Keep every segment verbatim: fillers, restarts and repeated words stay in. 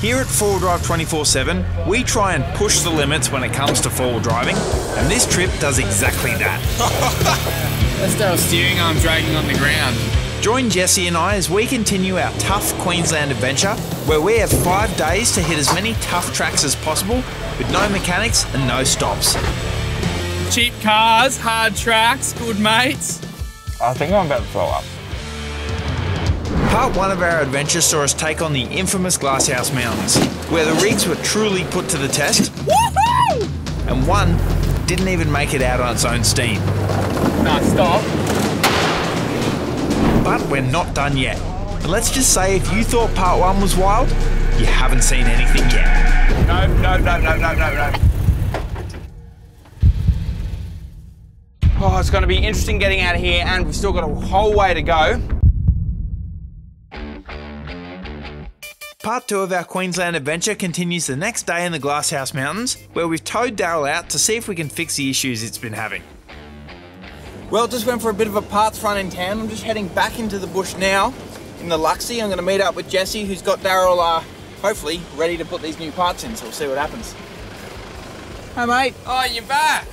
Here at four wheel drive twenty-four seven, we try and push the limits when it comes to four wheel driving, and this trip does exactly that. That's Daryl's steering arm dragging on the ground. Join Jesse and I as we continue our tough Queensland adventure, where we have five days to hit as many tough tracks as possible, with no mechanics and no stops. Cheap cars, hard tracks, good mates. I think I'm about to throw up. Part one of our adventure saw us take on the infamous Glasshouse Mountains, where the rigs were truly put to the test. Woohoo! And one didn't even make it out on its own steam. No, stop. But we're not done yet. And let's just say if you thought part one was wild, you haven't seen anything yet. No, no, no, no, no, no, no. Oh, it's going to be interesting getting out of here, and we've still got a whole way to go. Part two of our Queensland adventure continues the next day in the Glasshouse Mountains, where we've towed Daryl out to see if we can fix the issues it's been having. Well, just went for a bit of a parts run in town. I'm just heading back into the bush now in the Luxie. I'm going to meet up with Jesse, who's got Daryl, uh, hopefully, ready to put these new parts in, so we'll see what happens. Hey, mate. Oh, you're back.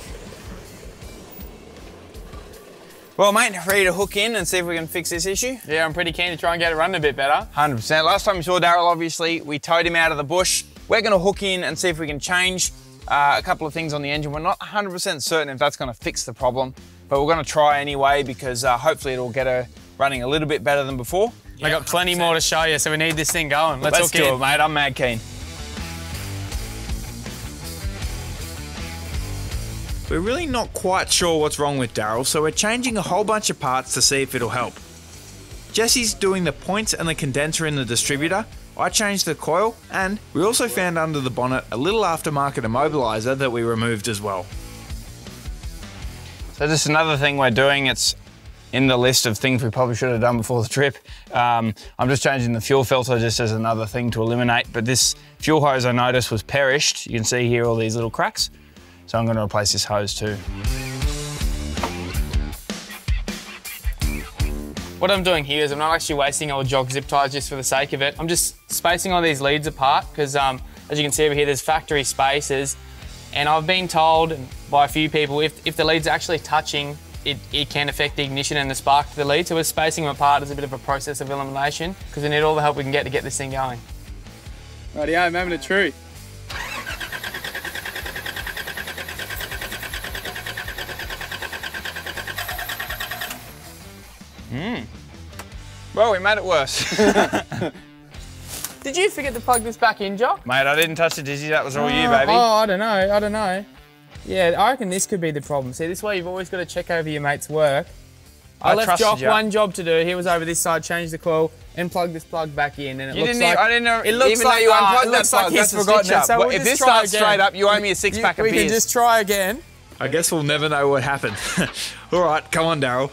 Well, mate, ready to hook in and see if we can fix this issue? Yeah, I'm pretty keen to try and get it running a bit better. one hundred percent. Last time we saw Daryl, obviously, we towed him out of the bush. We're going to hook in and see if we can change uh, a couple of things on the engine. We're not one hundred percent certain if that's going to fix the problem, but we're going to try anyway, because uh, hopefully it'll get her running a little bit better than before. Yeah, I got plenty one hundred percent more to show you, so we need this thing going. Let's, Let's hook do in. it, mate. I'm mad keen. We're really not quite sure what's wrong with Daryl, so we're changing a whole bunch of parts to see if it'll help. Jesse's doing the points and the condenser in the distributor, I changed the coil, and we also found under the bonnet a little aftermarket immobiliser that we removed as well. So just another thing we're doing, it's in the list of things we probably should have done before the trip. Um, I'm just changing the fuel filter just as another thing to eliminate, but this fuel hose I noticed was perished. You can see here all these little cracks. So I'm going to replace this hose too. What I'm doing here is I'm not actually wasting old Jock zip ties just for the sake of it. I'm just spacing all these leads apart because um, as you can see over here, there's factory spaces. And I've been told by a few people, if, if the leads are actually touching, it, it can affect the ignition and the spark to the lead. So we're spacing them apart as a bit of a process of elimination because we need all the help we can get to get this thing going. Rightio, I'm having a truth. Mm. Well, we made it worse. Did you forget to plug this back in, Jock? Mate, I didn't touch the dizzy, that was all uh, you, baby. Oh, I don't know, I don't know. Yeah, I reckon this could be the problem. See, this way you've always got to check over your mate's work. I, I left Jock you. one job to do. He was over this side, changed the coil, and plugged this plug back in, and it you looks didn't like... I didn't know, it looks even like, though you unplugged uh, that plug, like he's forgotten it. So well, we'll if this starts again. straight up, you owe me a six-pack of beers. We can just try again. I guess we'll never know what happened. All right, come on, Daryl.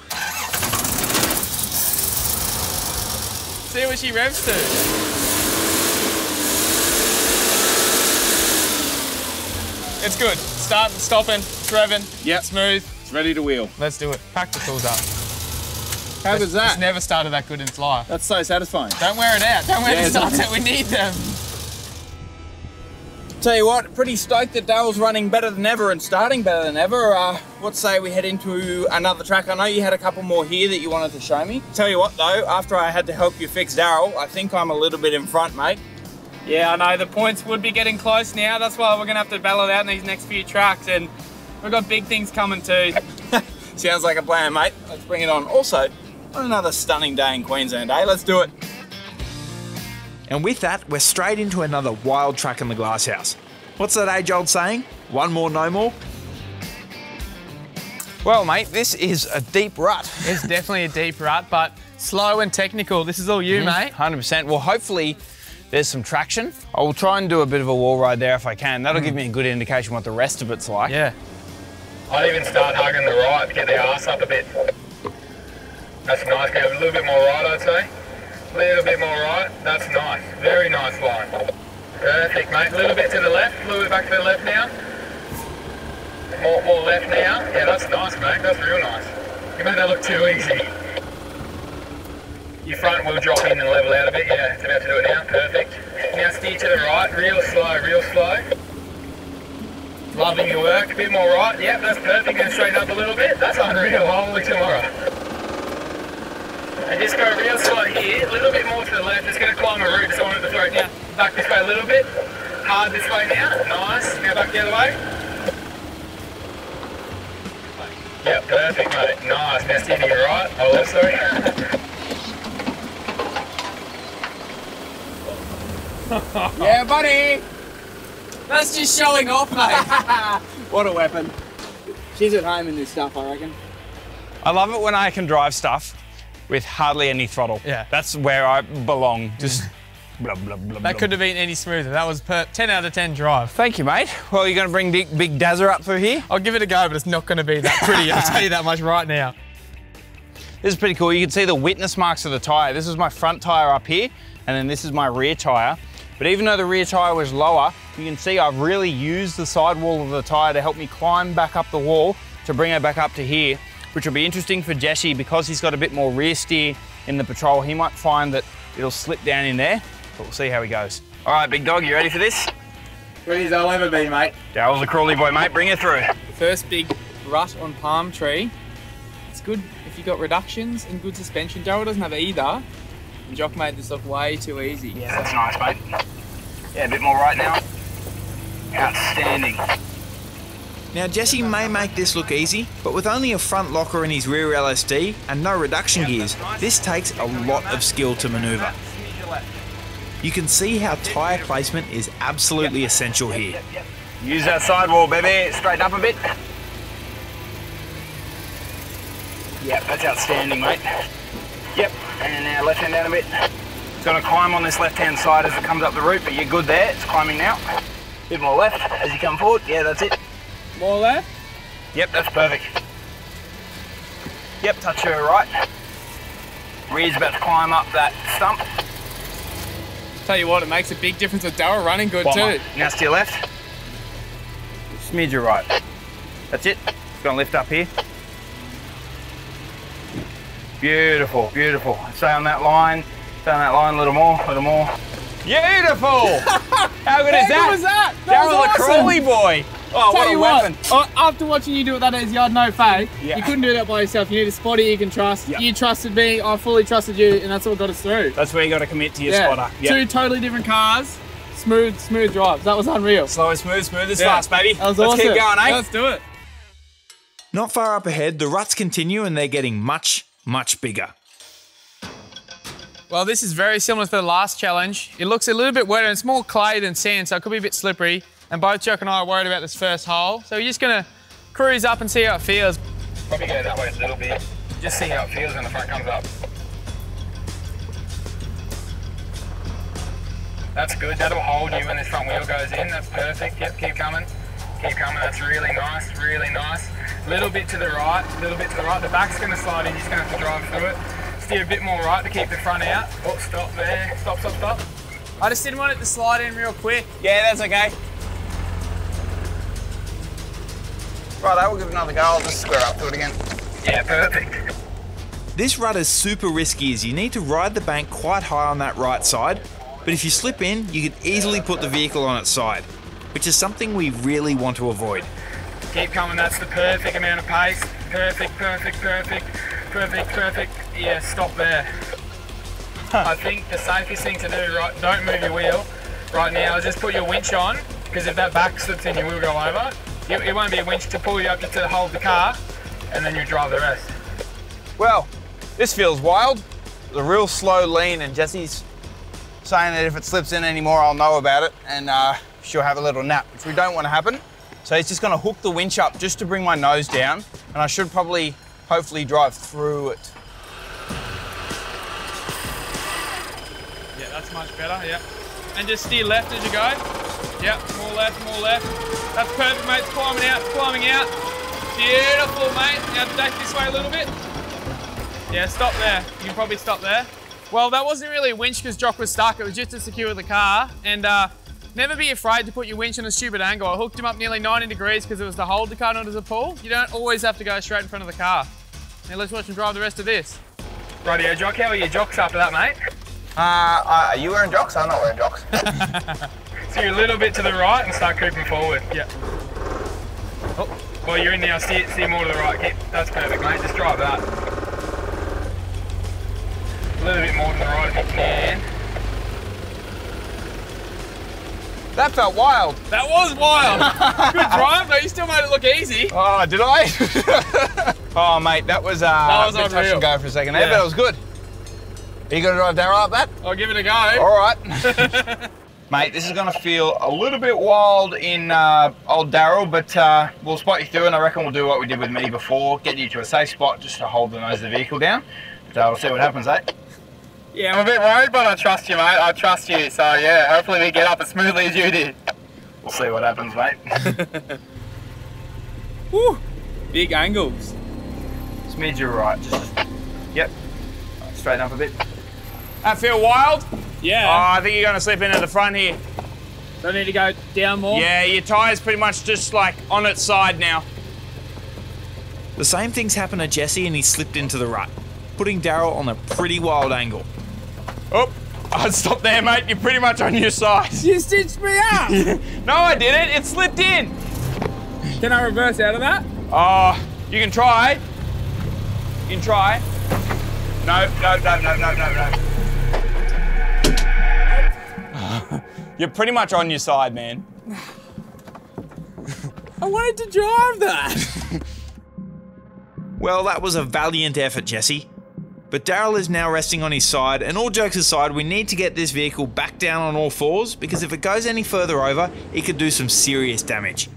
See what she revs to. It's good. Start, stopping, it's revving. Yep. Smooth. It's ready to wheel. Let's do it. Pack the tools up. How was that? It's never started that good in its life. That's so satisfying. Don't wear it out. Don't wear yeah, the stuff that we need them. Tell you what, pretty stoked that Daryl's running better than ever and starting better than ever. Uh, what say we head into another track? I know you had a couple more here that you wanted to show me. Tell you what though, after I had to help you fix Daryl, I think I'm a little bit in front, mate. Yeah, I know, the points would be getting close now. That's why we're going to have to battle it out in these next few tracks, and we've got big things coming too. Sounds like a plan, mate. Let's bring it on. Also, on another stunning day in Queensland, eh? Let's do it. And with that, we're straight into another wild track in the Glasshouse. What's that age-old saying? One more, no more? Well, mate, this is a deep rut. It's definitely a deep rut, but slow and technical. This is all you, mm-hmm. mate. one hundred percent. Well, hopefully there's some traction. I will try and do a bit of a wall ride there if I can. That'll mm. give me a good indication what the rest of it's like. Yeah. I'd even start hugging the right to get their arse up a bit. That's a nice game. A little bit more right, I'd say. A little bit more right, that's nice. Very nice line. Perfect, mate. A little bit to the left, a little bit back to the left now. More, more left now. Yeah, that's nice, mate. That's real nice. You made that look too easy. Your front will drop in and level out a bit. Yeah, it's about to do it now. Perfect. Now steer to the right. from your work, a bit more right, yep, that's perfect, and straighten up a little bit, that's unreal, holy tomorrow. And just go real slow here, a little bit more to the left, it's going to climb a root, so I wanted to throw it down, back this way a little bit, hard this way now, nice, now back the other way. Yep, perfect mate, nice, now steer to your right, oh left, sorry. Yeah, buddy! That's just showing off, mate. What a weapon. She's at home in this stuff, I reckon. I love it when I can drive stuff with hardly any throttle. Yeah. That's where I belong. Just blah, blah, blah, That blah. Couldn't have been any smoother. That was per ten out of ten drive. Thank you, mate. Well, you're going to bring Big, Big Dazzer up through here? I'll give it a go, but it's not going to be that pretty. I'll tell you that much right now. This is pretty cool. You can see the witness marks of the tyre. This is my front tyre up here, and then this is my rear tyre. But even though the rear tyre was lower, you can see I've really used the sidewall of the tyre to help me climb back up the wall to bring her back up to here, which will be interesting for Jesse because he's got a bit more rear steer in the Patrol. He might find that it'll slip down in there, but we'll see how he goes. All right, big dog, you ready for this? Ready as I'll ever be, mate. Daryl's a Crawley boy, mate. Bring her through. First big rut on Palm Tree. It's good if you've got reductions and good suspension. Daryl doesn't have either. And Jock made this look way too easy. Yeah, that's nice, mate. Yeah, a bit more right now. Outstanding. Now, Jesse may make this look easy, but with only a front locker in his rear L S D and no reduction gears, this takes a lot of skill to manoeuvre. You can see how tyre placement is absolutely essential here. Use that sidewall, baby. Straighten up a bit. Yep, that's outstanding, mate. Yep, and now left hand down a bit. It's going to climb on this left hand side as it comes up the route, but you're good there, it's climbing now. A bit more left as you come forward, yeah, that's it. More left? Yep, that's perfect. Yep, touch her right. Rear's about to climb up that stump. Tell you what, it makes a big difference with Daryl running good Bomber. too. Now steer left. Smidge your right. That's it, it's going to lift up here. Beautiful, beautiful. Stay on that line, stay on that line a little more, a little more. Beautiful! How good is that? How good was that? That was awesome. Daryl the Crawley boy. Oh, what a weapon. What, after watching you do it that is yard, no fake, yeah. You couldn't do that by yourself. You need a spotter you can trust. Yep. You trusted me, I fully trusted you, and that's what got us through. That's where you got to commit to your yeah. spotter. Yep. Two totally different cars, smooth, smooth drives. That was unreal. Slow and smooth, smooth as yeah. fast, baby. That was Let's awesome. Keep going, eh? Let's do it. Not far up ahead, the ruts continue and they're getting much, much bigger. Well, this is very similar to the last challenge. It looks a little bit wetter and it's more clay than sand, so it could be a bit slippery. And both Jock and I are worried about this first hole. So we're just gonna cruise up and see how it feels. Probably go that way a little bit. Just see how it feels when the front comes up. That's good, that'll hold you when this front wheel goes in. That's perfect, yep, keep coming. Keep coming, that's really nice, really nice. Little bit to the right, little bit to the right. The back's gonna slide in, you're just gonna have to drive through it. Steer a bit more right to keep the front out. Oh, stop there, stop, stop, stop. I just didn't want it to slide in real quick. Yeah, that's okay. Right, I will give it another go, I'll just square up to it again. Yeah, perfect. This rut is super risky as you need to ride the bank quite high on that right side, but if you slip in, you could easily put the vehicle on its side, which is something we really want to avoid. Keep coming, that's the perfect amount of pace. Perfect, perfect, perfect, perfect, perfect. Yeah, stop there. Huh. I think the safest thing to do, right, don't move your wheel right now, is just put your winch on, because if that back slips in, your wheel go over. It, it won't be a winch to pull you up to hold the car, and then you drive the rest. Well, this feels wild. It's a real slow lean, and Jesse's saying that if it slips in anymore, I'll know about it, and uh, she'll have a little nap, which we don't want to happen. So he's just going to hook the winch up just to bring my nose down, and I should probably, hopefully, drive through it. Yeah, that's much better, yeah. And just steer left as you go. Yeah, more left, more left. That's perfect, mate. It's climbing out, it's climbing out. Beautiful, mate. Now back this way a little bit. Yeah, stop there. You can probably stop there. Well, that wasn't really a winch because Jock was stuck. It was just to secure the car, and uh, never be afraid to put your winch on a stupid angle. I hooked him up nearly ninety degrees because it was to hold the car, not as a pull. You don't always have to go straight in front of the car. Now let's watch him drive the rest of this. Rightio, Jock, how are your jocks after that, mate? Uh, uh, are you wearing jocks? I'm not wearing jocks. So you're a little bit to the right and start creeping forward, yeah. Oh. Well, you're in now, see, see more to the right. Keep, that's perfect, mate. Just drive that. A little bit more to the right if you can. That felt wild. That was wild. Good drive, but you still made it look easy. Oh, did I? Oh, mate, that was, uh, that was a bit touch and go for a second there, yeah. But it was good. Are you going to drive Daryl up that? I'll give it a go. All right. Mate, this is going to feel a little bit wild in uh, old Daryl, but uh, we'll spot you through, and I reckon we'll do what we did with me before, get you to a safe spot just to hold the nose of the vehicle down. So we'll see what happens, eh? Yeah, I'm a bit worried, but I trust you, mate. I trust you. So, yeah, hopefully we get up as smoothly as you did. We'll see what happens, mate. Woo! Big angles. Smidge your right. Just, yep. Straighten up a bit. That feel wild? Yeah. Oh, I think you're going to slip into the front here. Do I need to go down more? Yeah, your tyre's pretty much just like on its side now. The same thing's happened to Jesse and he slipped into the rut, putting Daryl on a pretty wild angle. Oh, I'd stop there, mate. You're pretty much on your side. You stitched me up. No, I didn't. It slipped in. Can I reverse out of that? Oh, you can try. You can try. No, no, no, no, no, no, no. You're pretty much on your side, man. I wanted to drive that. Well, that was a valiant effort, Jesse. But Daryl is now resting on his side, and all jokes aside, we need to get this vehicle back down on all fours, because if it goes any further over, it could do some serious damage.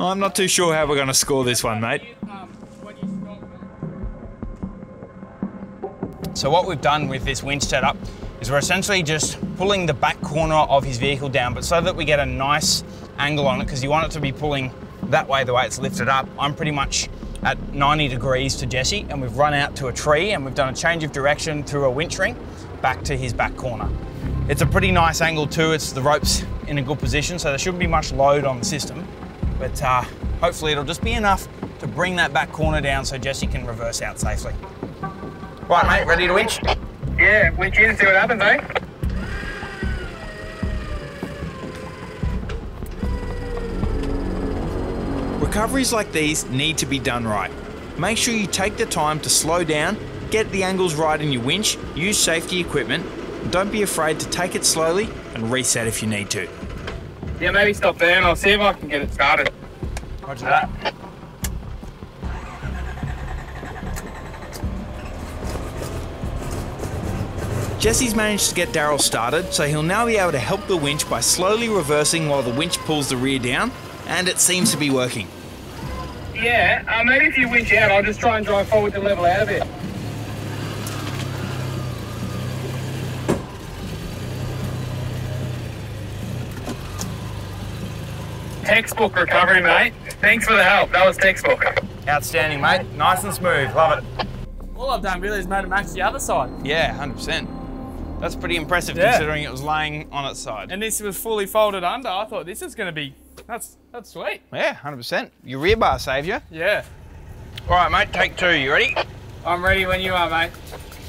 I'm not too sure how we're going to score this one, mate. So what we've done with this winch setup is we're essentially just pulling the back corner of his vehicle down, but so that we get a nice angle on it, because you want it to be pulling that way the way it's lifted up. I'm pretty much at ninety degrees to Jesse, and we've run out to a tree, and we've done a change of direction through a winch ring back to his back corner. It's a pretty nice angle too. It's the rope's in a good position, so there shouldn't be much load on the system, but uh, hopefully it'll just be enough to bring that back corner down so Jesse can reverse out safely. Right, mate, ready to winch? Yeah, winch in and see what happens, eh? Recoveries like these need to be done right. Make sure you take the time to slow down, get the angles right in your winch, use safety equipment, and don't be afraid to take it slowly and reset if you need to. Yeah, maybe stop there and I'll see if I can get it started. Roger that. Jesse's managed to get Daryl started, so he'll now be able to help the winch by slowly reversing while the winch pulls the rear down, and it seems to be working. Yeah, uh, maybe if you winch out, I'll just try and drive forward to level out a bit. Textbook recovery, mate. Thanks for the help. That was textbook. Outstanding, mate. Nice and smooth. Love it. All I've done really is made it match the other side. Yeah, one hundred percent. That's pretty impressive, yeah, considering it was laying on its side. And this was fully folded under. I thought this is going to be, that's that's sweet. Yeah, one hundred percent. Your rear bar saved you. Yeah. All right, mate, take two. You ready? I'm ready when you are, mate.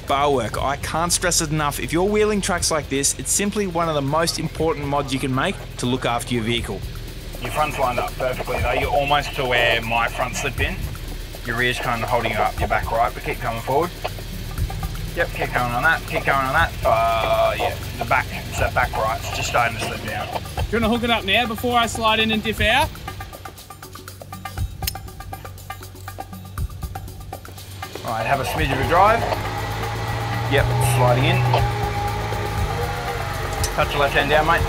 Bar work, I can't stress it enough. If you're wheeling tracks like this, it's simply one of the most important mods you can make to look after your vehicle. Your front's lined up perfectly though. You're almost to where my front slip in. Your rear's kind of holding you up, your back right, but keep coming forward. Yep, keep going on that, keep going on that. Uh, yeah, the back, it's that back right's just starting to slip down. Do you want to hook it up now before I slide in and dip out? All right, have a smidge of a drive. Yep, sliding in. Touch your left hand down, mate.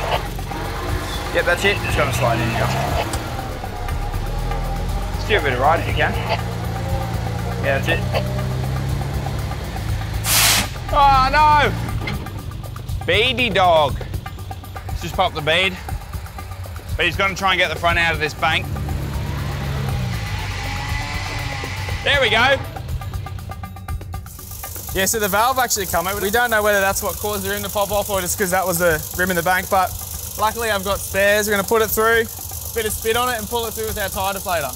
Yep, that's it, just going to slide in now. Let's do a bit of right if you can. Yeah, that's it. Oh no! Beady dog. Let's just pop the bead. But he's gonna try and get the front out of this bank. There we go. Yeah, so the valve actually come out. We don't know whether that's what caused the rim to pop off or just because that was the rim in the bank, but luckily I've got spares. We're gonna put it through, a bit of spit on it and pull it through with our tire deflator.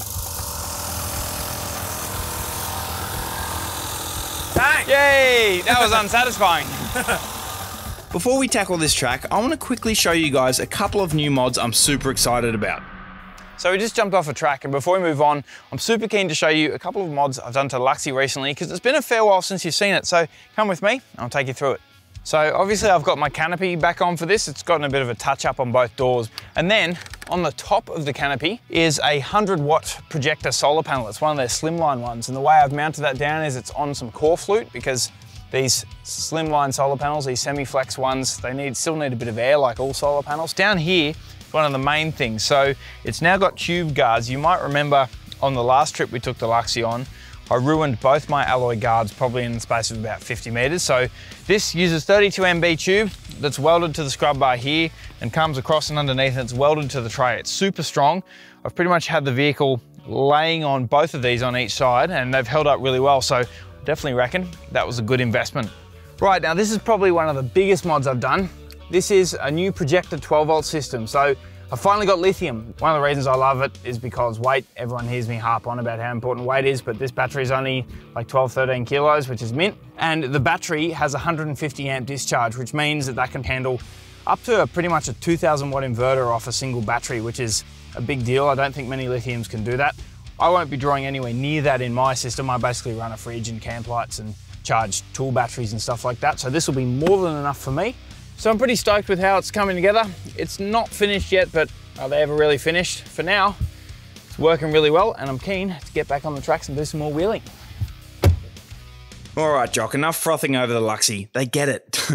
Yay! That was unsatisfying. Before we tackle this track, I want to quickly show you guys a couple of new mods I'm super excited about. So we just jumped off a track, and before we move on, I'm super keen to show you a couple of mods I've done to Luxie recently, because it's been a fair while since you've seen it, so come with me and I'll take you through it. So obviously I've got my canopy back on for this. It's gotten a bit of a touch up on both doors. And then on the top of the canopy is a one hundred watt projector solar panel. It's one of their slimline ones. And the way I've mounted that down is it's on some core flute, because these slimline solar panels, these semi-flex ones, they need still need a bit of air like all solar panels. Down here, one of the main things. So it's now got tube guards. You might remember on the last trip we took the Luxie on, I ruined both my alloy guards probably in the space of about fifty meters. So this uses thirty-two M B tube that's welded to the scrub bar here and comes across and underneath, and it's welded to the tray. It's super strong. I've pretty much had the vehicle laying on both of these on each side, and they've held up really well. So definitely reckon that was a good investment. Right, now this is probably one of the biggest mods I've done. This is a new projector twelve volt system. So I finally got lithium. One of the reasons I love it is because weight. Everyone hears me harp on about how important weight is, but this battery is only like twelve, thirteen kilos, which is mint. And the battery has one hundred fifty amp discharge, which means that that can handle up to a, pretty much a two thousand watt inverter off a single battery, which is a big deal. I don't think many lithiums can do that. I won't be drawing anywhere near that in my system. I basically run a fridge and camp lights and charge tool batteries and stuff like that. So this will be more than enough for me. So I'm pretty stoked with how it's coming together. It's not finished yet, but are they ever really finished? For now, it's working really well, and I'm keen to get back on the tracks and do some more wheeling. All right, Jock, enough frothing over the Luxie. They get it.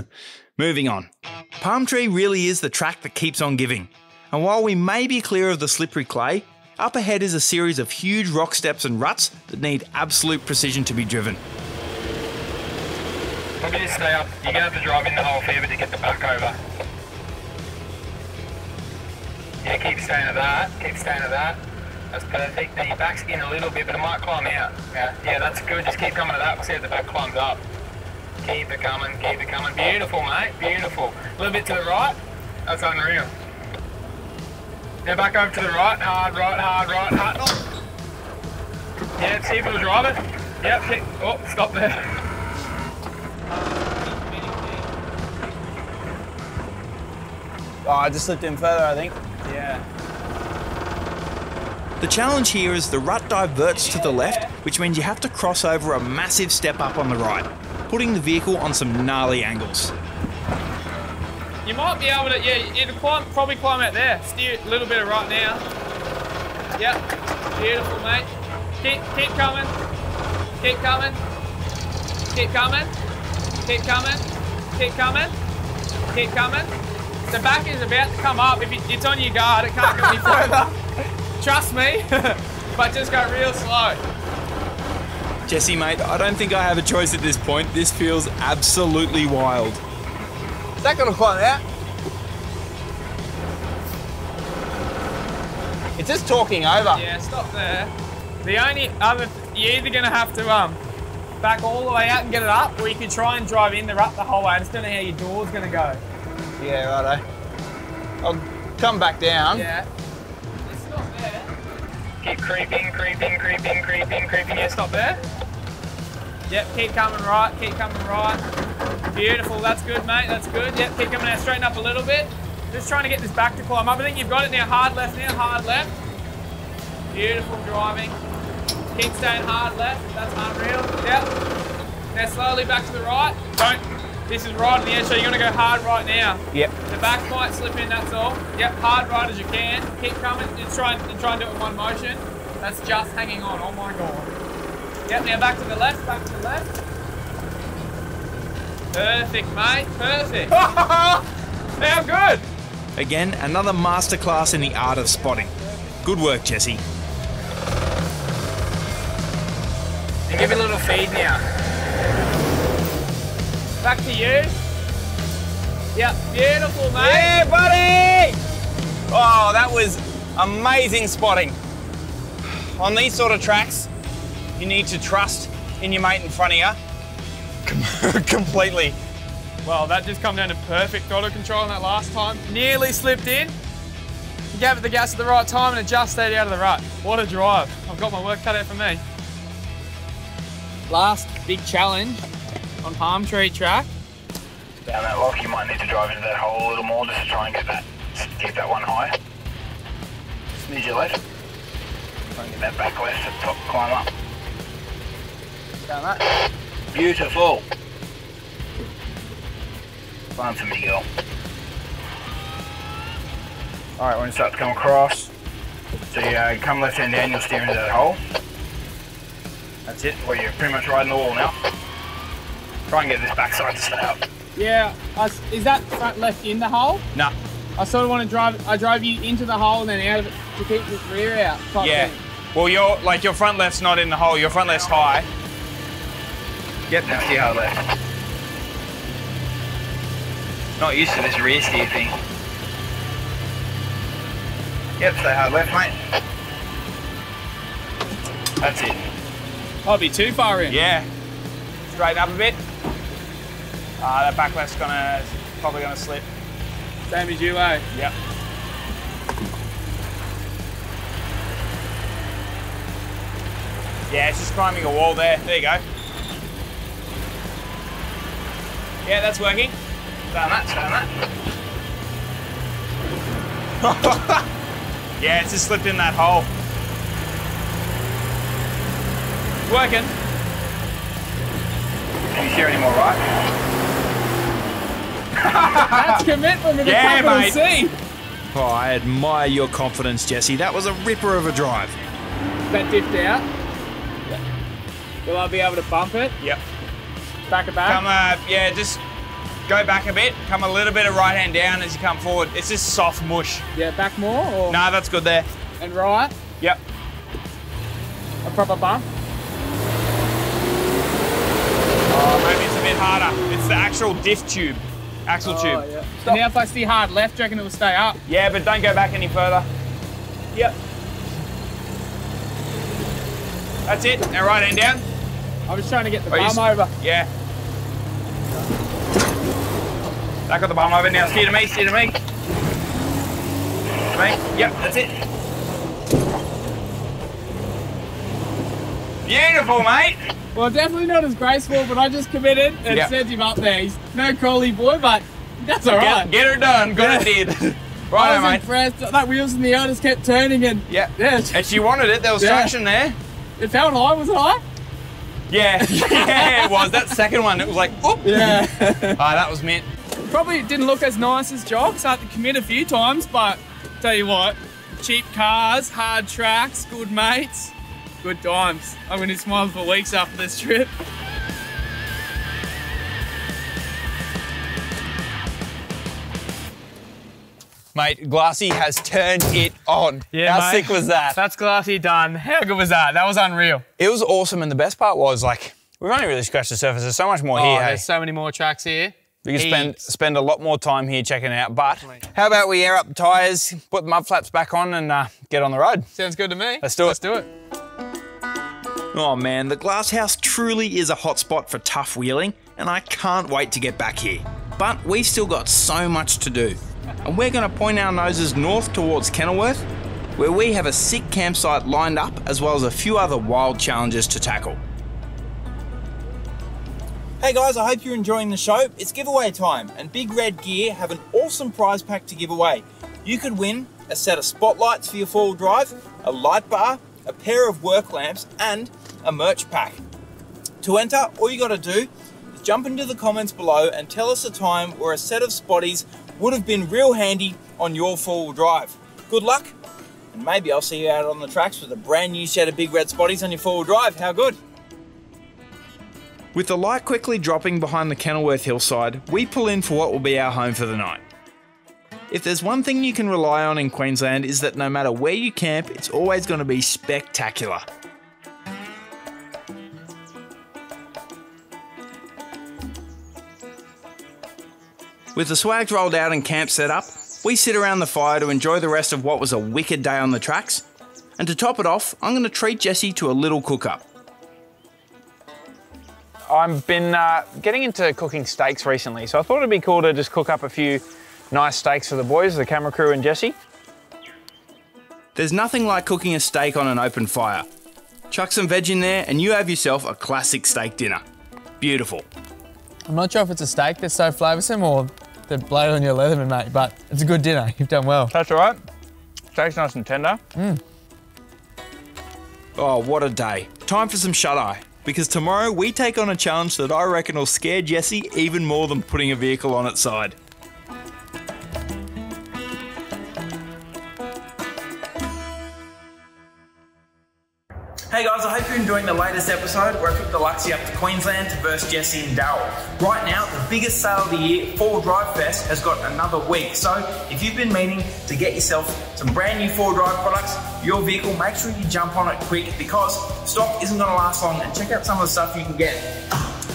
Moving on. Palm Tree really is the track that keeps on giving. And while we may be clear of the slippery clay, up ahead is a series of huge rock steps and ruts that need absolute precision to be driven. We'll just stay up. You're going to have to drive in the hole here, but to get the back over. Yeah, keep staying at that. Keep staying at that. That's perfect. Now your back's in a little bit, but it might climb out. Yeah, yeah, that's good. Just keep coming to that. We'll see if the back climbs up. Keep it coming. Keep it coming. Beautiful, mate. Beautiful. A little bit to the right. That's unreal. Now back over to the right. Hard, right, hard, right, hard. Oh. Yeah, see if it'll drive it. Yep. Keep. Oh, stop there. Oh, I just slipped in further, I think. Yeah. The challenge here is the rut diverts to the left, which means you have to cross over a massive step up on the right, putting the vehicle on some gnarly angles. You might be able to, yeah, it'll climb, probably climb out there. Steer a little bit of right now. Yep, beautiful, mate. Keep, keep coming, keep coming, keep coming, keep coming, keep coming, keep coming. The back is about to come up. If it's on your guard, it can't go any further. Trust me, but just go real slow. Jesse, mate, I don't think I have a choice at this point. This feels absolutely wild. Is that gonna climb out? It's just talking over. Yeah, stop there. The only other, you're either gonna have to um back all the way out and get it up, or you could try and drive in the rut the whole way. I just don't know how your door's gonna go. Yeah, righto. I'll come back down. Yeah. It's not there. Keep creeping, creeping, creeping, creeping, creeping. Yeah, stop there. Yep, keep coming right, keep coming right. Beautiful, that's good, mate, that's good. Yep, keep coming out, straighten up a little bit. Just trying to get this back to climb up. I think you've got it now, hard left now, hard left. Beautiful driving. Keep staying hard left, that's unreal. Yep. Now slowly back to the right. Don't. This is right on the edge, so you're going to go hard right now. Yep. The back might slip in, that's all. Yep, hard right as you can. Keep coming. Just try and, try and do it in one motion. That's just hanging on. Oh, my God. Yep, now back to the left, back to the left. Perfect, mate. Perfect. Now good. Again, another masterclass in the art of spotting. Good work, Jesse. Now give it a little feed now. Back to you. Yep, beautiful, mate. Yeah, buddy! Oh, that was amazing spotting. On these sort of tracks, you need to trust in your mate in front of you completely. Well, that just come down to perfect auto control on that last time. Nearly slipped in. You gave it the gas at the right time and it just stayed out of the rut. What a drive. I've got my work cut out for me. Last big challenge on Palm Tree Track. Down that lock, you might need to drive into that hole a little more just to try and get that, keep that one high. Need your left. Try and get that back left and top climb up. Down that. Beautiful. Climb for me, girl. Alright, we're going to start to come across. So you uh, come left hand down, you'll steer into that hole. That's it. Well, you're pretty much riding the wall now. Try and get this backside to stay up. Yeah, I, is that front left in the hole? No. Nah. I sort of want to drive, I drive you into the hole and then out of it to keep this rear out. Yeah. Thing. Well, your, like, your front left's not in the hole, your front left's high. Yep, that's the hard left. Not used to this rear steer thing. Yep, stay hard left, mate. That's it. I'll be too far in. Yeah. Straighten up a bit. Ah, uh, that back left's gonna, probably gonna slip. Same as you, eh? Yep. Yeah, it's just climbing a wall there. There you go. Yeah, that's working. Down that, down that. Yeah, it's just slipped in that hole. It's working. Can you hear any more right? That's commitment with yeah, a capital mate. C. Oh, I admire your confidence, Jesse. That was a ripper of a drive. That dipped out. Yeah. Will I be able to bump it? Yep. Back it back? Come, uh, yeah, just go back a bit. Come a little bit of right hand down as you come forward. It's just soft mush. Yeah, back more? Or... Nah, that's good there. And right? Yep. A proper bump? Oh, maybe it's a bit harder. It's the actual diff tube. Axle oh, tube. Yeah. So now if I see hard left, do you reckon it will stay up? Yeah, but don't go back any further. Yep. That's it. Now right hand down. I'm just trying to get the oh, bum over. Yeah. Back on the bum over now. Steer to me, steer to me. To me. Yep, that's it. Beautiful, mate. Well, definitely not as graceful, but I just committed and yep. sent him up there. He's no collie boy, but that's all right. Get, get her done, got it did. Right, I was mate. Impressed. That wheels in the air just kept turning and yep. yeah. And she wanted it. There was yeah. traction there. It felt high, was it high? Yeah, yeah, it was. That second one, it was like, oop. Yeah. Ah, oh, that was mint. Probably didn't look as nice as Jock's. I had to commit a few times, but tell you what, cheap cars, hard tracks, good mates. Good times. I'm going to smile for weeks after this trip. Mate, Glassy has turned it on. Yeah, how mate, sick was that? That's Glassy done. How good was that? That was unreal. It was awesome, and the best part was, like, we've only really scratched the surface. There's so much more oh, here. There's hey? so many more tracks here. We can spend, spend a lot more time here checking it out, but how about we air up the tyres, put the mud flaps back on, and uh, get on the road? Sounds good to me. Let's do it. Let's do it. Oh man, the Glasshouse truly is a hotspot for tough wheeling, and I can't wait to get back here. But we've still got so much to do, and we're going to point our noses north towards Kenilworth, where we have a sick campsite lined up as well as a few other wild challenges to tackle. Hey guys, I hope you're enjoying the show. It's giveaway time, and Big Red Gear have an awesome prize pack to give away. You could win a set of spotlights for your four-wheel drive, a light bar, a pair of work lamps, and a merch pack. To enter, all you gotta do is jump into the comments below and tell us a time where a set of spotties would have been real handy on your four-wheel drive. Good luck, and maybe I'll see you out on the tracks with a brand new set of Big Red spotties on your four-wheel drive. How good? With the light quickly dropping behind the Kenilworth hillside, we pull in for what will be our home for the night. If there's one thing you can rely on in Queensland is that no matter where you camp, it's always going to be spectacular. With the swags rolled out and camp set up, we sit around the fire to enjoy the rest of what was a wicked day on the tracks. And to top it off, I'm going to treat Jesse to a little cook-up. I've been uh, getting into cooking steaks recently, so I thought it'd be cool to just cook up a few nice steaks for the boys, the camera crew and Jesse. There's nothing like cooking a steak on an open fire. Chuck some veg in there and you have yourself a classic steak dinner. Beautiful. I'm not sure if it's a steak that's so flavoursome or the blade on your Leatherman, mate, but it's a good dinner. You've done well. That's all right. Steak's nice and tender. Mm. Oh, what a day. Time for some shut-eye, because tomorrow we take on a challenge that I reckon will scare Jesse even more than putting a vehicle on its side. Hey guys, I hope you're enjoying the latest episode where I took the Luxie up to Queensland to verse Jesse and Daryl. Right now, the biggest sale of the year, Four Wheel Drive Fest, has got another week. So if you've been meaning to get yourself some brand new four-wheel drive products, your vehicle, make sure you jump on it quick because stock isn't gonna last long, and check out some of the stuff you can get.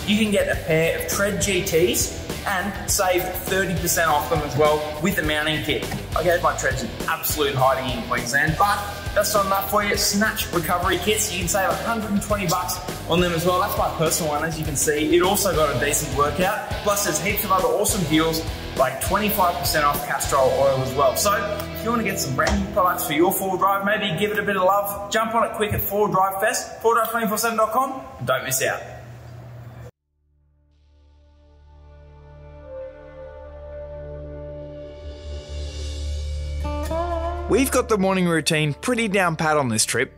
You can get a pair of Tread G Ts and save thirty percent off them as well with the mounting kit. I gave my Treads an absolute hiding in Queensland, but that's not enough for you. Snatch recovery kits, you can save one hundred and twenty bucks on them as well. That's my personal one, as you can see. It also got a decent workout, plus there's heaps of other awesome deals, like twenty-five percent off Castrol Oil as well. So if you want to get some brand new products for your four-wheel drive, maybe give it a bit of love, jump on it quick at Four Wheel Drive Fest, four wheel drive twenty-four seven dot com, and don't miss out. We've got the morning routine pretty down pat on this trip,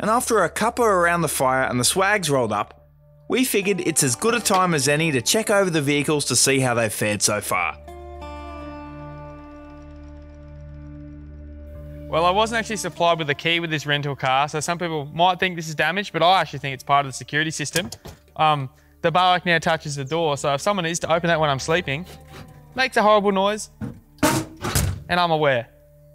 and after a cuppa around the fire and the swags rolled up, we figured it's as good a time as any to check over the vehicles to see how they've fared so far. Well, I wasn't actually supplied with a key with this rental car, so some people might think this is damaged, but I actually think it's part of the security system. Um, the barlock now touches the door, so if someone is to open that when I'm sleeping, makes a horrible noise, and I'm aware.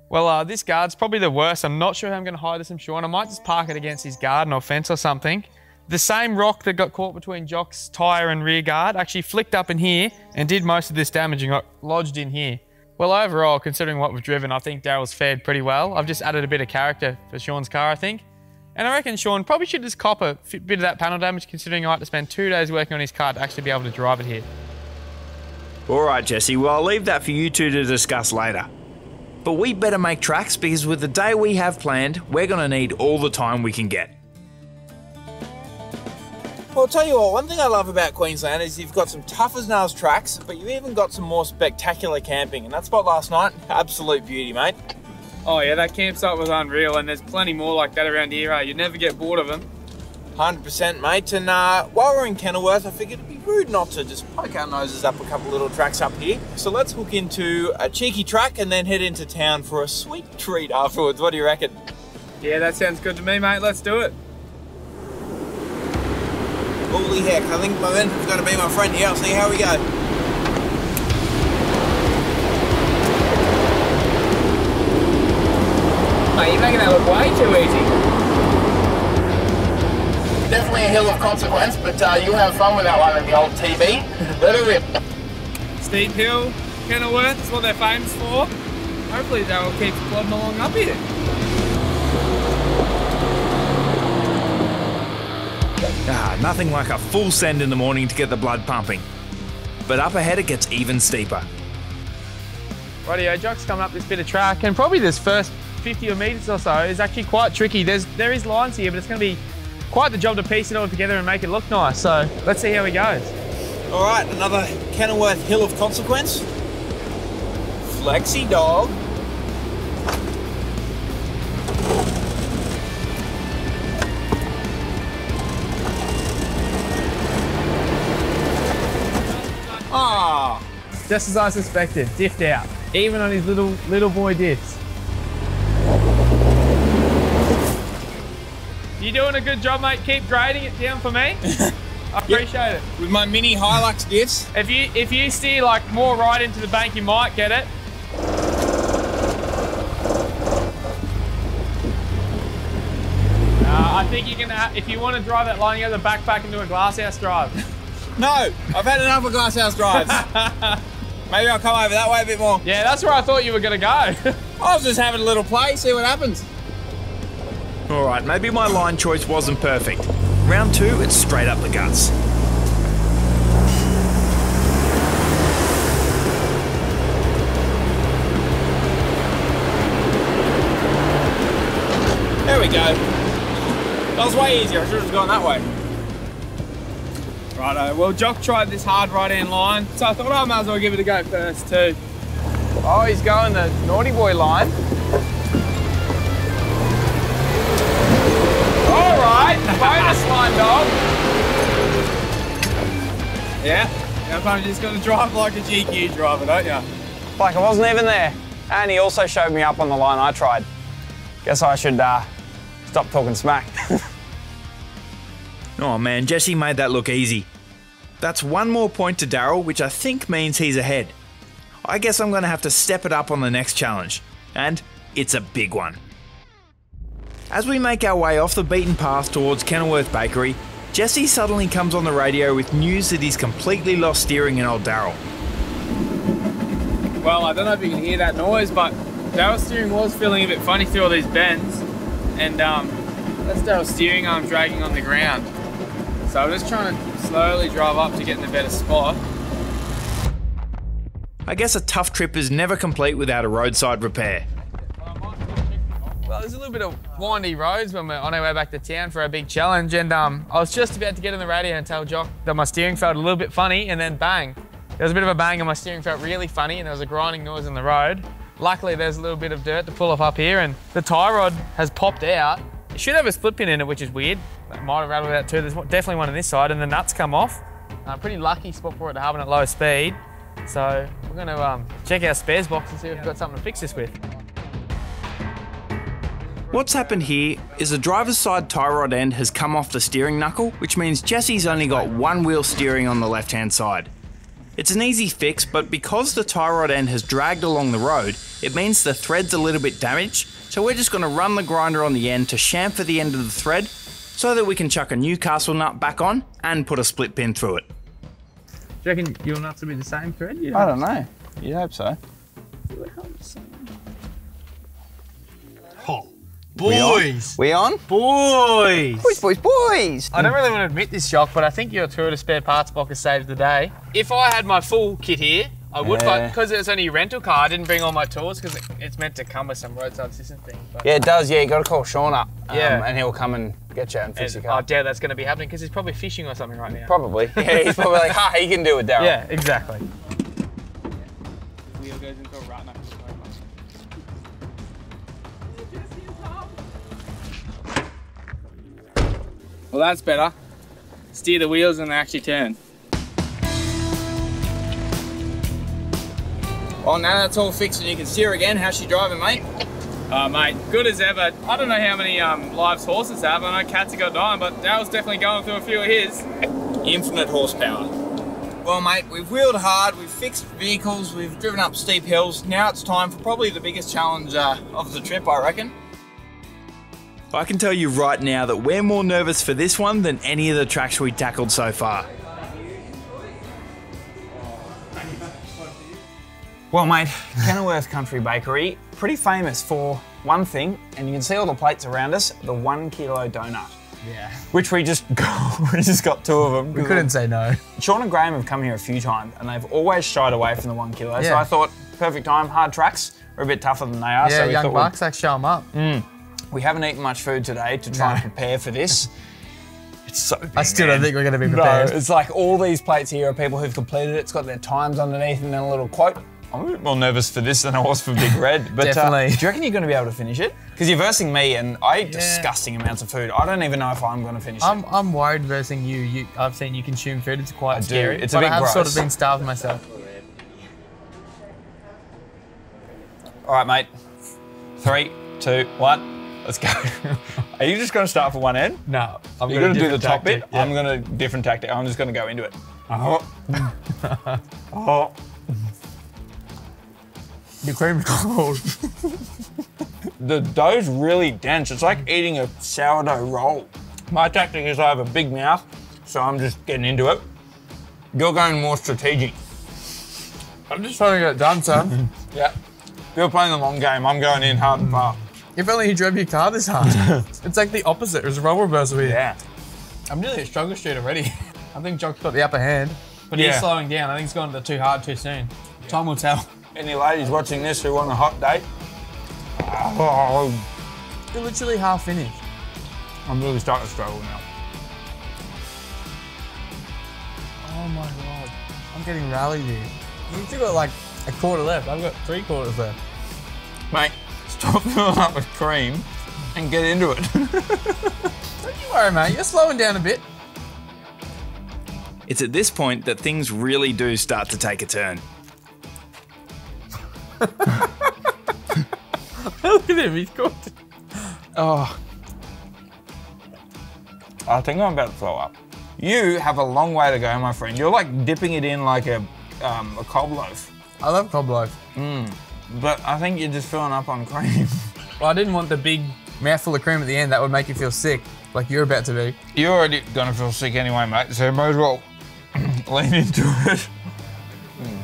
Well, uh, this guard's probably the worst. I'm not sure how I'm going to hide this, I'm sure, and I might just park it against his garden or fence or something. The same rock that got caught between Jock's tyre and rear guard actually flicked up in here and did most of this damage and got lodged in here. Well, overall, considering what we've driven, I think Daryl's fared pretty well. I've just added a bit of character for Sean's car, I think. And I reckon Sean probably should just cop a bit of that panel damage, considering I had to spend two days working on his car to actually be able to drive it here. All right, Jesse, well, I'll leave that for you two to discuss later. But we better make tracks, because with the day we have planned, we're going to need all the time we can get. Well, I'll tell you what, one thing I love about Queensland is you've got some tough as nails tracks, but you've even got some more spectacular camping. And that spot last night, absolute beauty, mate. Oh yeah, that campsite was unreal, and there's plenty more like that around here, eh? You'd never get bored of them. one hundred percent, mate. And uh, while we're in Kenilworth, I figured it'd be rude not to just poke our noses up a couple little tracks up here. So let's hook into a cheeky track and then head into town for a sweet treat afterwards. What do you reckon? Yeah, that sounds good to me, mate. Let's do it. Holy heck, I think my venture's going to be my friend here. I'll see how we go. Mate, you're making that look way too easy. Definitely a hill of consequence, but uh, you'll have fun with that one in the old T V. Let it rip. Steep hill, Kenilworth is what they're famous for. Hopefully they will keep plodding along up here. Ah, nothing like a full send in the morning to get the blood pumping. But up ahead it gets even steeper. Rightio, Jock's coming up this bit of track, and probably this first fifty metres or so is actually quite tricky. There's, there is lines here, but it's going to be quite the job to piece it all together and make it look nice, so let's see how he goes. All right, another Kenilworth hill of consequence. Flexi dog. Ah, oh, just as I suspected, diffed out, even on his little little boy diffs. You're doing a good job, mate. Keep grading it down for me. I appreciate yep. it. With my mini Hilux diffs. If you if you steer like more right into the bank, you might get it. Uh, I think you can. If you want to drive that line, you have to back back into a glasshouse drive. No, I've had enough of glasshouse drives. Maybe I'll come over that way a bit more. Yeah, that's where I thought you were gonna go. I was just having a little play, see what happens. All right, maybe my line choice wasn't perfect. Round two, it's straight up the guts. There we go. That was way easier, I should have gone that way. Righto, well Jock tried this hard right-hand line, so I thought I might as well give it a go first too. Oh, he's going the naughty boy line. right. Bonus line, dog. Yeah. Sometimes you just got to drive like a G Q driver, don't you? Like I wasn't even there. And he also showed me up on the line I tried. Guess I should uh, stop talking smack. Oh man, Jesse made that look easy. That's one more point to Daryl, which I think means he's ahead. I guess I'm going to have to step it up on the next challenge. And it's a big one. As we make our way off the beaten path towards Kenilworth Bakery, Jesse suddenly comes on the radio with news that he's completely lost steering in old Daryl. Well, I don't know if you can hear that noise, but Daryl's steering was feeling a bit funny through all these bends, and um, that's Daryl's steering arm dragging on the ground. So I'm just trying to slowly drive up to get in a better spot. I guess a tough trip is never complete without a roadside repair. Well, there's a little bit of windy roads when we're on our way back to town for our big challenge, and um, I was just about to get on the radio and tell Jock that my steering felt a little bit funny, and then bang. There was a bit of a bang and my steering felt really funny, and there was a grinding noise in the road. Luckily, there's a little bit of dirt to pull off up here, and the tie rod has popped out. It should have a split pin in it, which is weird. It might have rattled out too. There's definitely one on this side, and the nuts come off. Uh, pretty lucky spot for it to happen at low speed. So we're going to um, check our spares box and see if we've got something to fix this with. What's happened here is the driver's side tie rod end has come off the steering knuckle, which means Jesse's only got one wheel steering on the left-hand side. It's an easy fix, but because the tie rod end has dragged along the road, it means the thread's a little bit damaged, so we're just going to run the grinder on the end to chamfer the end of the thread so that we can chuck a Newcastle nut back on and put a split pin through it. Do you reckon your nuts will be the same thread? You know? I don't know. You'd hope so. Oh. Boys! We on? We on? Boys! Boys, boys, boys! I don't really want to admit this, Jock, but I think your tour to spare parts box has saved the day. If I had my full kit here, I would, yeah. But because it's only a rental car, I didn't bring all my tools because it's meant to come with some roadside assistance things. But... yeah, it does, yeah, you got to call Sean up um, yeah. and he'll come and get you and fix and your car. I doubt that's going to be happening because he's probably fishing or something right now. Probably, yeah, he's probably like, ha, he can do it, Daryl. Yeah, exactly. Well, that's better. Steer the wheels and they actually turn. Well, now that's all fixed and you can steer again. How's she driving, mate? Oh, mate, good as ever. I don't know how many um, lives horses have. I know Cats have got nine, but Daryl's definitely going through a few of his. Infinite horsepower. Well, mate, we've wheeled hard, we've fixed vehicles, we've driven up steep hills. Now it's time for probably the biggest challenge uh, of the trip, I reckon. I can tell you right now that we're more nervous for this one than any of the tracks we tackled so far. Well, mate, Kenilworth Country Bakery, pretty famous for one thing, and you can see all the plates around us, the one kilo donut. Yeah. Which we just got, we just got two of them. We couldn't say no. Sean and Graham have come here a few times, and they've always shied away from the one kilo, yeah. So I thought, perfect time, hard tracks are a bit tougher than they are. Yeah, so we young bucks, like, show them up. Mm. We haven't eaten much food today to try no. and prepare for this. It's so big, I still man. don't think we're going to be prepared. No, it's like all these plates here are people who've completed it. It's got their times underneath and then a little quote. I'm a bit more nervous for this than I was for Big Red. But definitely. Uh, do you reckon you're going to be able to finish it? Because you're versing me and I eat yeah. disgusting amounts of food. I don't even know if I'm going to finish I'm, it. I'm worried versing you. you. I've seen you consume food. It's quite I scary. Do. It's but a bit I have gross. sort of been starving myself. All right, mate. Three, two, one. Let's go. Are you just going to start for one end? No. I'm You're going to do the top tactic, bit. Yeah. I'm going to different tactic. I'm just going to go into it. Oh. Oh. The cream's cold. The dough's really dense. It's like eating a sourdough roll. My tactic is I have a big mouth, so I'm just getting into it. You're going more strategic. I'm just trying to get it done, son. Yeah. You're playing the long game. I'm going in hard and fast. If only you drove your car this hard. It's like the opposite. It was a role reversal here. Yeah. I'm really a struggle street already. I think Jock's got the upper hand. But yeah. he's slowing down. I think he's gone to too hard too soon. Yeah. Time will tell. Any ladies watching this who want a hot date? Oh. You're literally half finished. I'm really starting to struggle now. Oh my God. I'm getting rallied here. You've still got like a quarter left. I've got three quarters left. Mate. Stop filling up with cream and get into it. Don't you worry, mate. You're slowing down a bit. It's at this point that things really do start to take a turn. Look at him, he's got it. Oh. I think I'm about to throw up. You have a long way to go, my friend. You're like dipping it in like a, um, a cob loaf. I love cob loaf. Mm. But I think you're just filling up on cream. Well, I didn't want the big mouthful of cream at the end. That would make you feel sick, like you're about to be. You're already gonna feel sick anyway, mate, so might as well lean into it. Mm.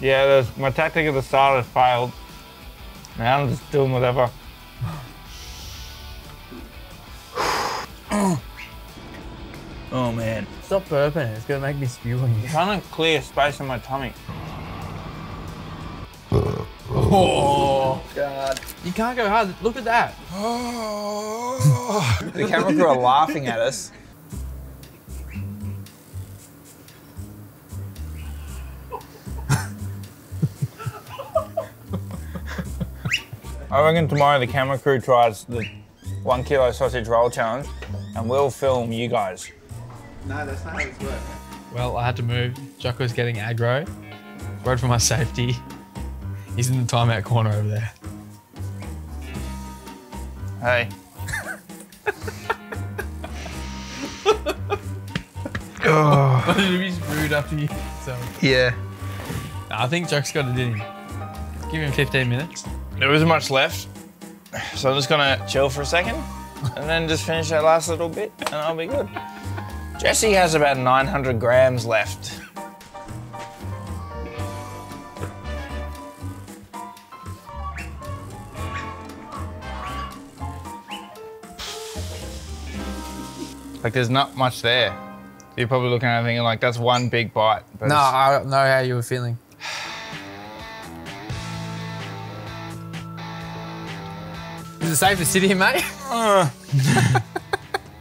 Yeah, my tactic at the start has failed. Now I'm just doing whatever. Oh man. Stop burping, it's gonna make me spew on you. I'm trying to clear space in my tummy. Oh God. You can't go hard, look at that. The camera crew are laughing at us. I reckon tomorrow the camera crew tries the one kilo sausage roll challenge and we'll film you guys. No, that's not how it's working. Well, I had to move. Jock was getting aggro. Rode for my safety. He's in the timeout corner over there. Hey. Oh. I should be screwed after you. So. Yeah. Nah, I think Jock's got it in him. Give him fifteen minutes. There isn't much left, so I'm just gonna chill for a second and then just finish that last little bit and I'll be good. Jesse has about nine hundred grams left. Like there's not much there. You're probably looking at it thinking like that's one big bite. But no, I don't know how you were feeling. Is it safe to sit here, mate? Uh,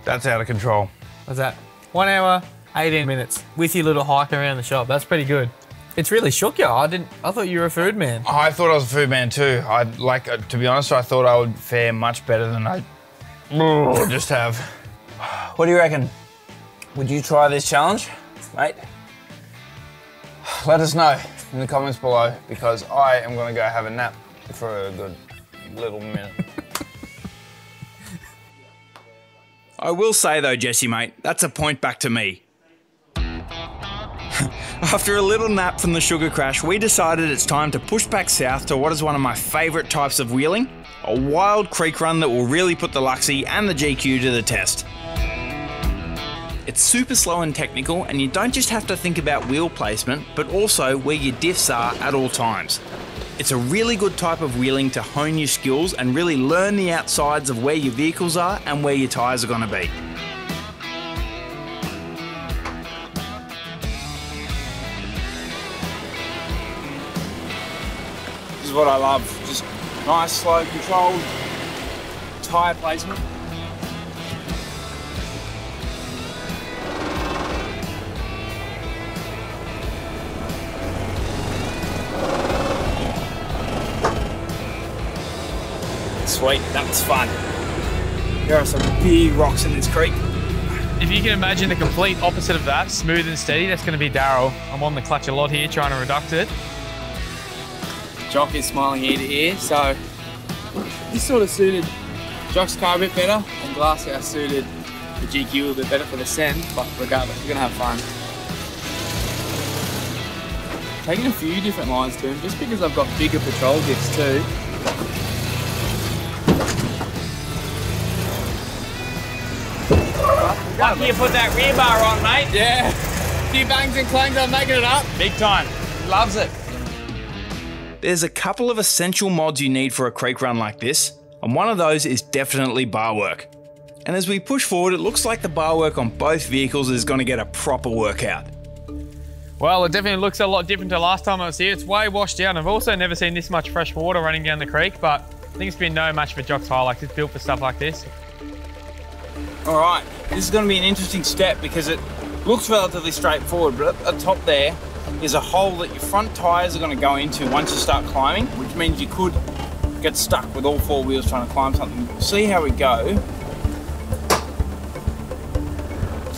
that's out of control. What's that? one hour, eighteen minutes with your little hike around the shop. That's pretty good. It's really shook you. I didn't. I thought you were a food man. I thought I was a food man too. I like uh, to be honest. I thought I would fare much better than I just have. What do you reckon? Would you try this challenge, mate? Let us know in the comments below because I am going to go have a nap for a good little minute. I will say though, Jesse mate, that's a point back to me. After a little nap from the sugar crash, we decided it's time to push back south to what is one of my favourite types of wheeling, a wild creek run that will really put the Luxie and the G Q to the test. It's super slow and technical, and you don't just have to think about wheel placement, but also where your diffs are at all times. It's a really good type of wheeling to hone your skills and really learn the outsides of where your vehicles are and where your tyres are going to be. This is what I love, just nice, slow, controlled tyre placement. Sweet, that was fun. There are some big rocks in this creek. If you can imagine the complete opposite of that, smooth and steady, that's going to be Daryl. I'm on the clutch a lot here, trying to reduct it. Jock is smiling ear to ear, so this sort of suited Jock's car a bit better, and Glasshouse suited the G Q a little bit better for the send, but regardless, we're going to have fun. Taking a few different lines to him, just because I've got bigger patrol diffs too. Lucky you put that rear bar on, mate. Yeah. A few bangs and clangs, I'm making it up. Big time. Loves it. There's a couple of essential mods you need for a creek run like this, and one of those is definitely bar work. And as we push forward, it looks like the bar work on both vehicles is going to get a proper workout. Well, it definitely looks a lot different to last time I was here. It's way washed down. I've also never seen this much fresh water running down the creek, but I think it's been no match for Jock's Hilux. It's built for stuff like this. All right, this is going to be an interesting step because it looks relatively straightforward, but at the top there is a hole that your front tyres are going to go into once you start climbing, which means you could get stuck with all four wheels trying to climb something. We'll see how we go.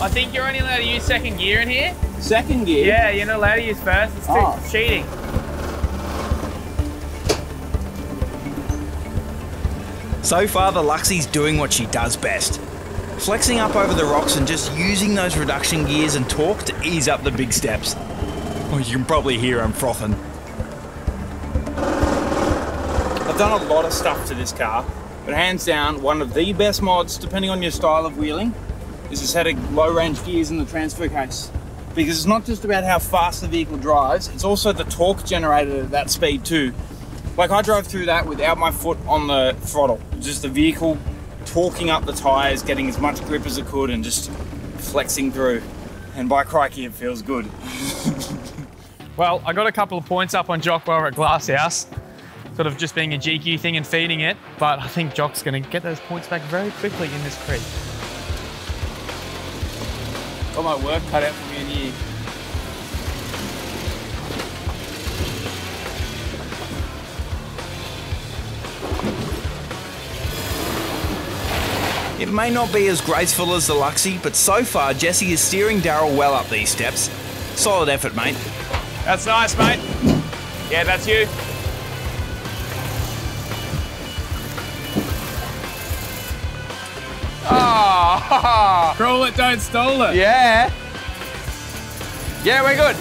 I think you're only allowed to use second gear in here. Second gear? Yeah, you're not allowed to use first. It's oh. cheating. So far, the Luxie's doing what she does best. Flexing up over the rocks and just using those reduction gears and torque to ease up the big steps. Oh, you can probably hear them frothing. I've done a lot of stuff to this car, but hands down, one of the best mods, depending on your style of wheeling, is this set of low range gears in the transfer case. Because it's not just about how fast the vehicle drives, it's also the torque generated at that speed too. Like, I drove through that without my foot on the throttle, just the vehicle torquing up the tyres, getting as much grip as it could and just flexing through. And by crikey, it feels good. Well, I got a couple of points up on Jock while we're at Glasshouse, sort of just being a G Q thing and feeding it, but I think Jock's gonna get those points back very quickly in this creek. Got my work cut out for me in here. It may not be as graceful as the Luxie, but so far Jesse is steering Daryl well up these steps. Solid effort, mate. That's nice, mate. Yeah, that's you. Oh! Roll it, don't stall it. Yeah. Yeah, we're good.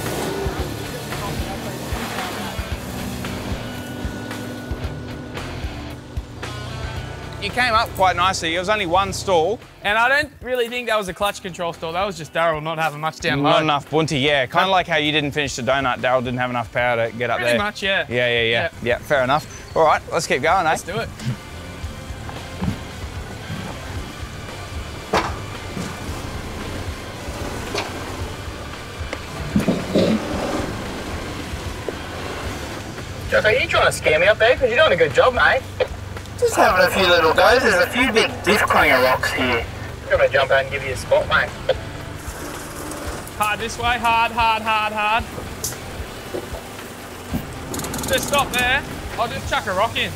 You came up quite nicely. It was only one stall. And I don't really think that was a clutch control stall. That was just Daryl not having much down low. Not enough bunty, yeah. Kind of like how you didn't finish the donut. Daryl didn't have enough power to get up there. Pretty much, yeah. Yeah, yeah, yeah. Yeah, yeah, fair enough. All right, let's keep going, eh? Let's do it. Josh, are you trying to scare me up there? Because you're doing a good job, mate. Just having a few little goes. There's a few big diff clanger rocks here. I'm gonna jump out and give you a spot, mate. Hard this way, hard, hard, hard, hard. Just stop there. I'll just chuck a rock in.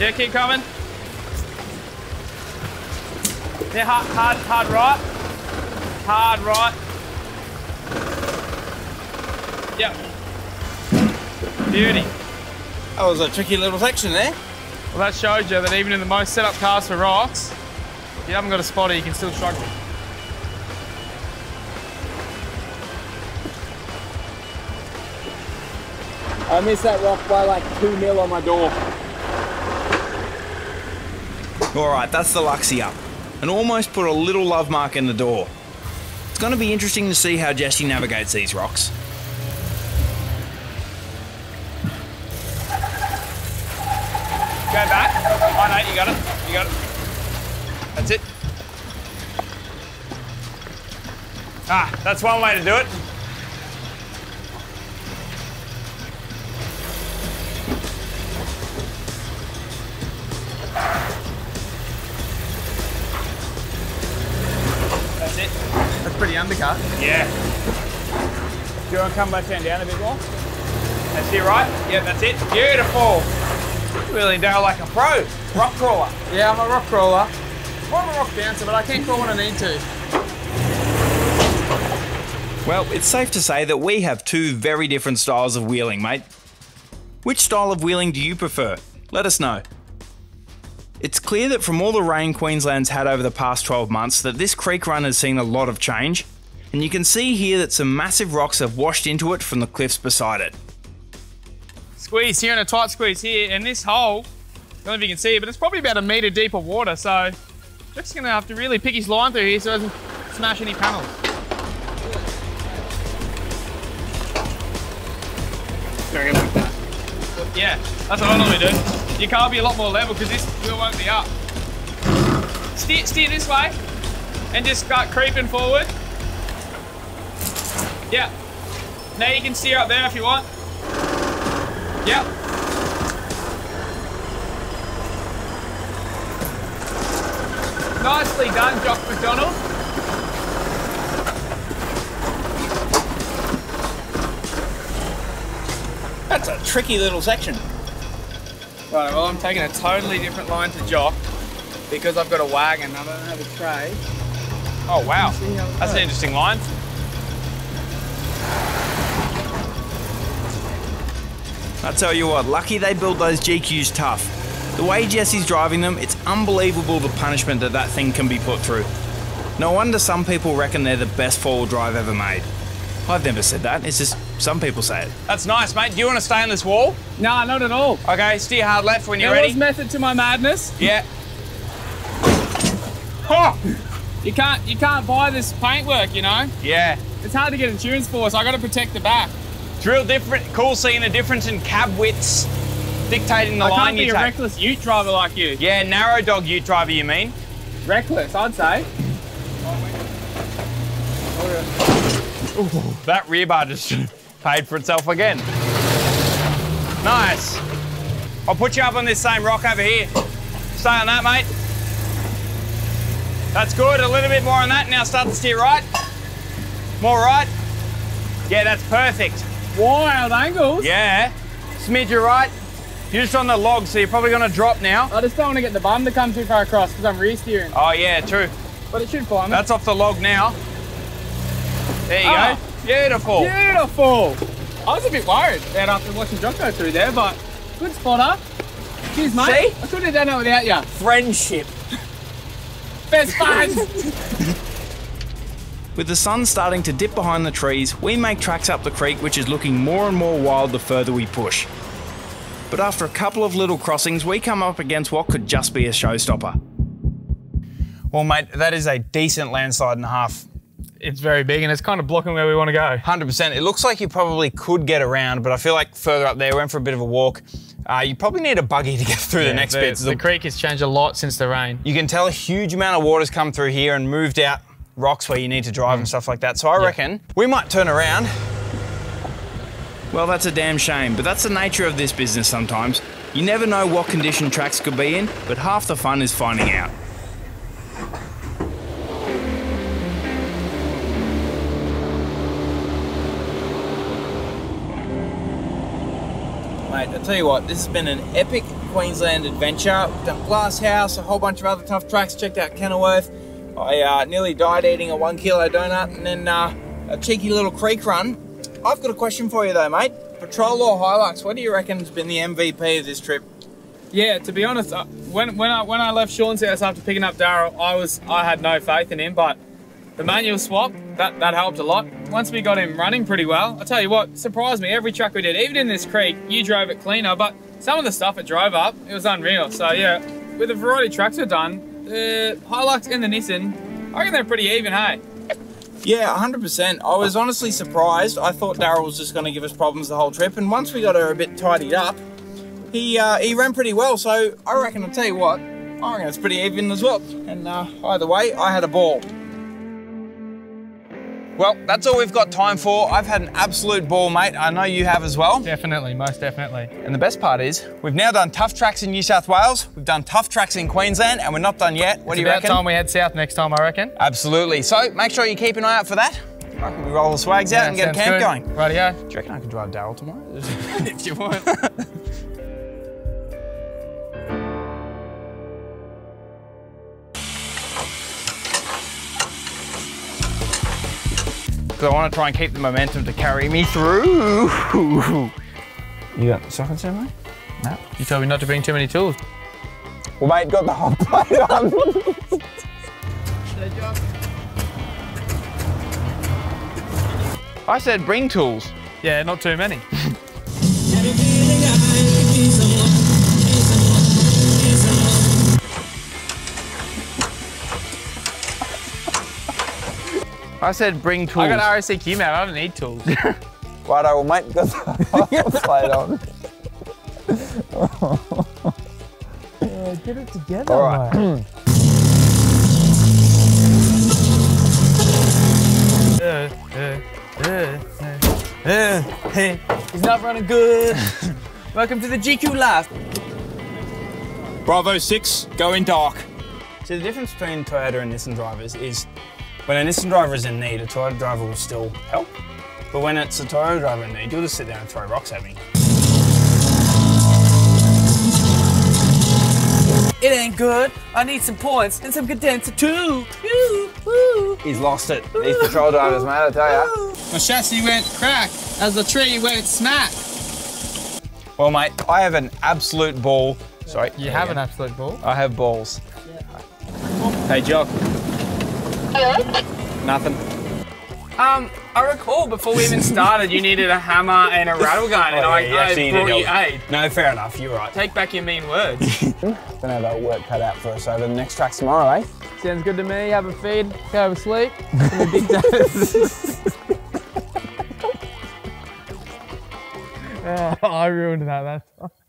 Yeah, keep coming. Yeah, hard, hard, hard right. Hard right. Yep. Beauty. That was a tricky little section there. Well, that showed you that even in the most set up cars for rocks, if you haven't got a spotter, you can still struggle. I missed that rock by like two mil on my door. All right, that's the Luxie up. And almost put a little love mark in the door. It's going to be interesting to see how Jesse navigates these rocks. Go back. Oh no, you got it. You got it. That's it. Ah, that's one way to do it. That's it. That's pretty undercut. Yeah. Do you want to come back down, down a bit more? That's it, right? Yeah, that's it. Beautiful. Really, Daryl, like a pro. Rock crawler. Yeah, I'm a rock crawler. Well, I'm a rock bouncer, but I can crawl when I need to. Well, it's safe to say that we have two very different styles of wheeling, mate. Which style of wheeling do you prefer? Let us know. It's clear that from all the rain Queensland's had over the past twelve months that this creek run has seen a lot of change, and you can see here that some massive rocks have washed into it from the cliffs beside it. Squeeze here and a tight squeeze here, and this hole, I don't know if you can see it, but it's probably about a metre deep of water, so Jack's going to have to really pick his line through here so it doesn't smash any panels. Yeah, that's what I normally do. Your car will be a lot more level because this wheel won't be up. Steer, steer this way and just start creeping forward. Yeah, now you can steer up there if you want. Yep. Nicely done, Jock McDonald. That's a tricky little section. Right, well I'm taking a totally different line to Jock because I've got a wagon, I don't have a tray. Oh wow, that's an interesting line. I tell you what, lucky they build those G Qs tough. The way Jesse's driving them, it's unbelievable the punishment that that thing can be put through. No wonder some people reckon they're the best four-wheel drive ever made. I've never said that, it's just some people say it. That's nice, mate. Do you want to stay on this wall? No, not at all. Okay, steer hard left when you're ready. There was method to my madness. Yeah. Oh! You can't, you can't buy this paintwork, you know? Yeah. It's hard to get insurance for, so I got to protect the back. It's real different, cool seeing a difference in cab widths dictating the I line you take. I can't be a reckless ute driver like you. Yeah, narrow dog ute driver you mean. Reckless, I'd say. Ooh, that rear bar just paid for itself again. Nice. I'll put you up on this same rock over here. Stay on that, mate. That's good, a little bit more on that. Now start to steer right. More right. Yeah, that's perfect. Wild angles. Yeah. Smidge your right. You're just on the log, so you're probably going to drop now. I just don't want to get the bum to come too far across because I'm rear steering. Oh, yeah, true. But it should fly me. That's off the log now. There you oh, go. Beautiful. Beautiful. I was a bit worried that after watching Jock go through there, but good spotter. Cheers, mate. See? I couldn't have done that without you. Friendship. Best buds. With the sun starting to dip behind the trees, we make tracks up the creek, which is looking more and more wild the further we push. But after a couple of little crossings, we come up against what could just be a showstopper. Well, mate, that is a decent landslide and a half. It's very big and it's kind of blocking where we want to go. one hundred percent. It looks like you probably could get around, but I feel like further up there, we went for a bit of a walk. Uh, you probably need a buggy to get through yeah, the next bit. The, the creek has changed a lot since the rain. You can tell a huge amount of water's come through here and moved out rocks where you need to drive mm. and stuff like that. So I yeah. reckon we might turn around. Well, that's a damn shame, but that's the nature of this business sometimes. You never know what condition tracks could be in, but half the fun is finding out. Mate, I tell you what, this has been an epic Queensland adventure. We've done Glasshouse, a whole bunch of other tough tracks, checked out Kenilworth. I uh, nearly died eating a one kilo donut and then uh, a cheeky little creek run. I've got a question for you though, mate. Patrol or Hilux, what do you reckon has been the M V P of this trip? Yeah, to be honest, uh, when when I when I left Sean's house after picking up Daryl, I was I had no faith in him, but the manual swap that that helped a lot. Once we got him running pretty well, I tell you what, surprised me every track we did, even in this creek. You drove it cleaner, but some of the stuff it drove up, it was unreal. So yeah, with the variety of tracks we've done. The Hilux and the Nissan, I reckon they're pretty even, hey? Yeah, one hundred percent. I was honestly surprised. I thought Daryl was just going to give us problems the whole trip, and once we got her a bit tidied up, he uh, he ran pretty well, so I reckon, I'll tell you what, I reckon it's pretty even as well. And uh, either way, I had a ball. Well, that's all we've got time for. I've had an absolute ball, mate. I know you have as well. Definitely, most definitely. And the best part is, we've now done tough tracks in New South Wales, we've done tough tracks in Queensland, and we're not done yet. What do you reckon? It's about time we head south next time, I reckon. Absolutely. So, make sure you keep an eye out for that. I reckon we roll the swags out and get a camp going. Rightio. Do you reckon I could drive Daryl tomorrow? If you want. Because I want to try and keep the momentum to carry me through. You got the sockets in, mate? No. You told me not to bring too many tools. Well, mate, got the hot plate on. Good job. I said bring tools. Yeah, not too many. I said bring tools. I got R S C Q mount, I don't need tools. Righto, well mate, got the hotplate on. Oh. Yeah, get it together, all right, mate. uh, uh, uh, uh, uh, hey. He's not running good. Welcome to the G Q life. Bravo six, going dark. So the difference between Toyota and Nissan drivers is when a Nissan driver is in need, a Toyota driver will still help. But when it's a Toyota driver in need, you'll just sit there and throw rocks at me. It ain't good. I need some points and some condenser too. Ooh, ooh. He's lost it. These patrol drivers, man, I tell you. My chassis went crack as the tree went smack. Well, mate, I have an absolute ball. Sorry. You have an absolute ball? I have balls. Yeah. Hey, Jock. Hello? Nothing. Um, I recall before we even started, you needed a hammer and a rattle gun, oh, and I, yeah, I brought you aid. No, fair enough, you're right. Take back your mean words. Gonna have that work cut out for us over the next track tomorrow, eh? Sounds good to me. Have a feed, go have a sleep, and a big dose. Oh, I ruined that,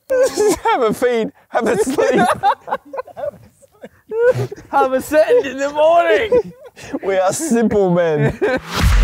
that's Have a feed, have a sleep. Have a second in the morning. We are simple men.